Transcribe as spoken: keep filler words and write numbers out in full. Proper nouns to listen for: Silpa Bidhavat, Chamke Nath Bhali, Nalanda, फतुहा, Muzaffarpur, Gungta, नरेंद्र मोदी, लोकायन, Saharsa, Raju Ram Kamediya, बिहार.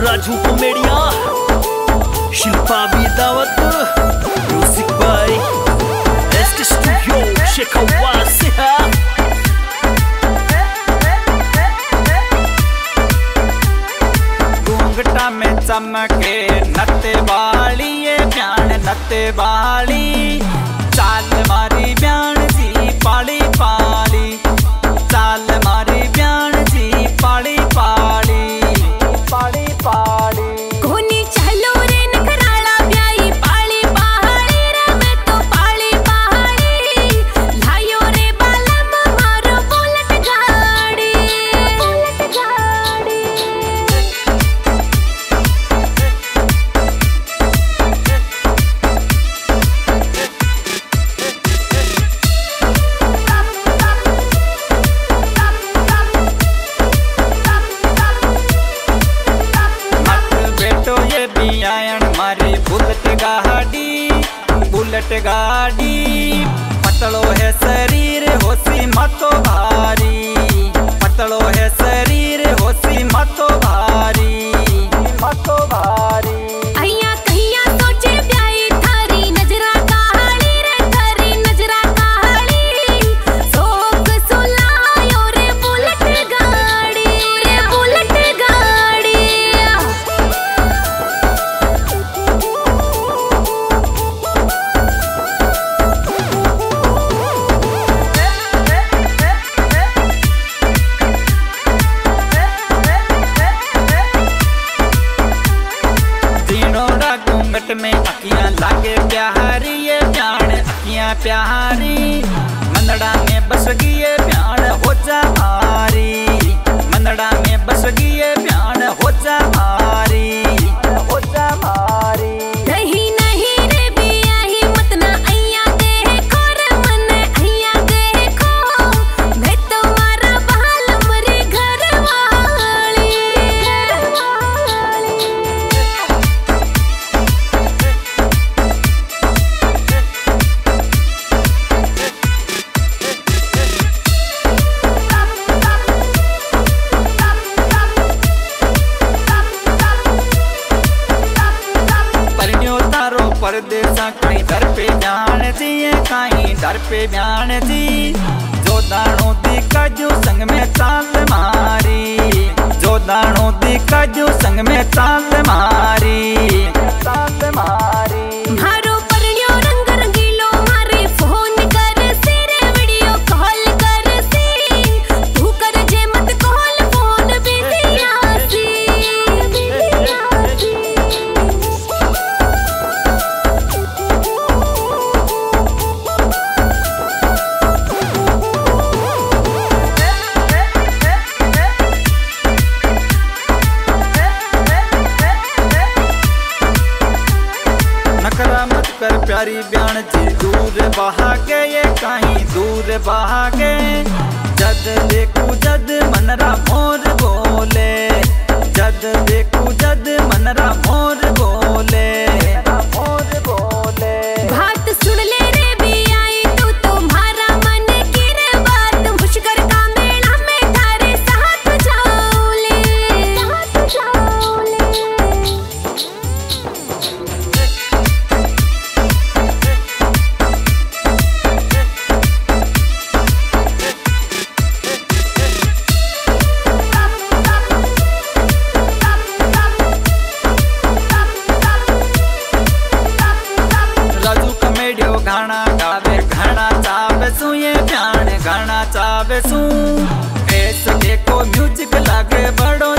Raju Kamedia, Shilpa Bidhawat, music by ST studio Shekhwa से है। गुंगटा में चमके नथ भाली, ये ब्यान नथ भाली, चाल मारी ब्यान जी पाली पाली, चाल मारी ब्यान जी पाली पाली पाली पाली। कोनी चलो रे नखराला ब्याई पाली पहाड़ी रे, मैं तो पाली पहाड़ी, लायो रे बाला मारो बुलेट गाड़ी बुलेट गाड़ी। बुलेट गाड़ी पतलो है शरीर होसी मतो भारी, पतलो है शरीर होसी मतो भारी मतो भारी। अइया कहिया सोचे प्याई थारी नजरा काली रे, थारी नजरा काली, सोक सुलायो रे बुलेट गाड़ी रे बुलेट गाड़ी। गुंगट में अखियां लागे प्यारी, ये प्याण अखियां प्यारी, मंदड़ा में बस गई ये प्याण हो जा भारी, मंदड़ा में बस गई ये प्याण हो जा भारी हो जा भारी। परदेसा काई डर पे जान जी, काई डर पे जान जी, जो दाणो दिखा जो संग में चाल मारी, जो दाणो दिखा जो संग में चाल मारी चाल मारी। कर प्यारी ब्यान जी दूर बहा के, ये कहीं दूर बहा के, जद देखू जद मनरा मोर बोले, जद देखू जद मनरा मोर बोले मोर बोले। बात सुन ले रे भी आई तू तुम्हारा मन की रे बात, मुश्किल का मेला में तारे साथ जाऊले साथ जाऊले। घाना गावे घाना चावे सु, ये प्याण घाना चावे सु, ऐसे देखो म्यूजिक लागे बड़ो